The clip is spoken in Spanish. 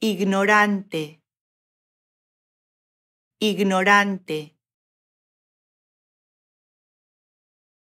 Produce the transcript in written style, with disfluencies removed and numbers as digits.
ignorante, ignorante.